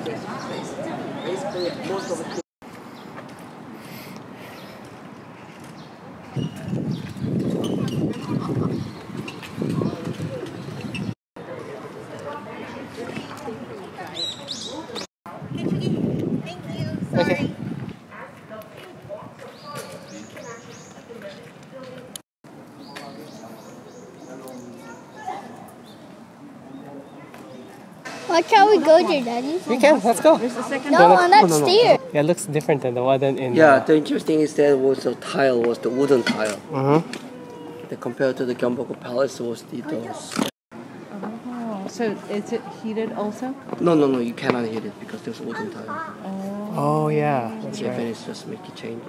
Basically, most of the kids. Okay. Why can't we go there, Daddy? We can. Let's go. There's a second. No, on that stair. Yeah, it looks different than the one in. Yeah, the interesting is that was the tile, was the wooden tile. Compared to the Gyeongboku Palace was the those. So is it heated also? No, you cannot heat it because there's wooden tile. Oh yeah, that's right. Japanese just make it change.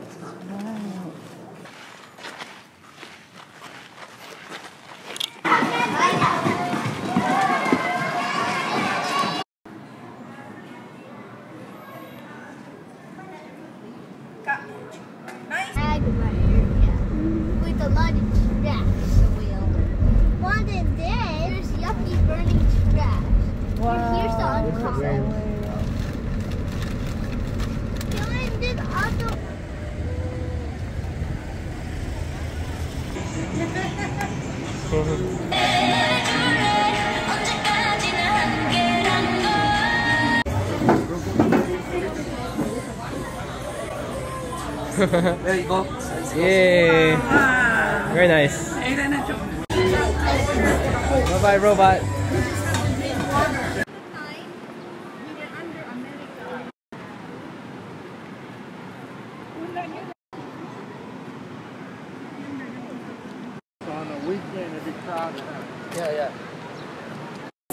Wow. There you go. Yay! Very nice. Bye bye, robot.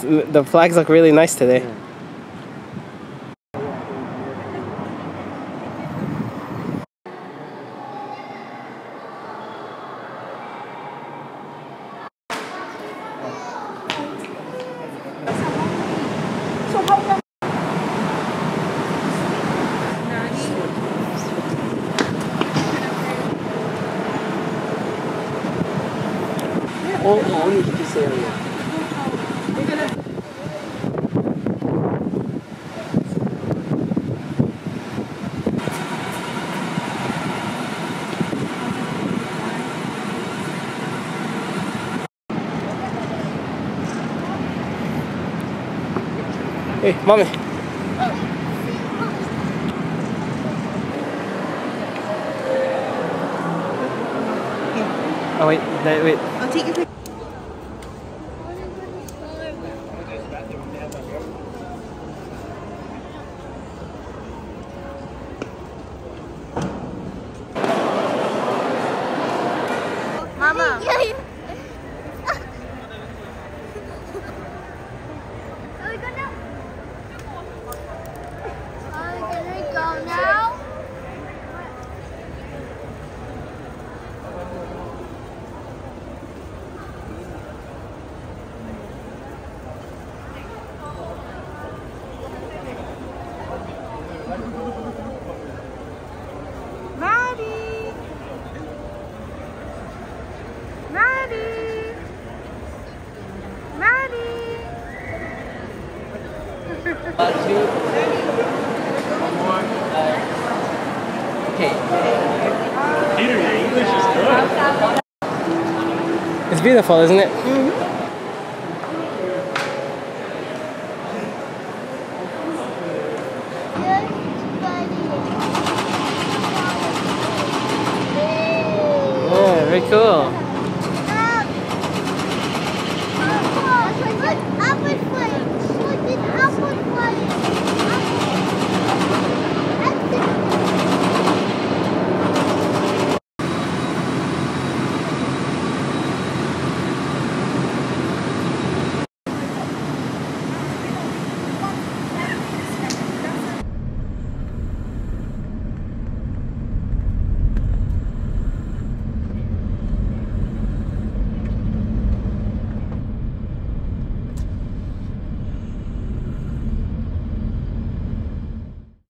The flags look really nice today. Yeah. Only this area. Hey, mommy. Oh wait. I'll take your picture. It's beautiful, isn't it? Yeah, very cool. Up with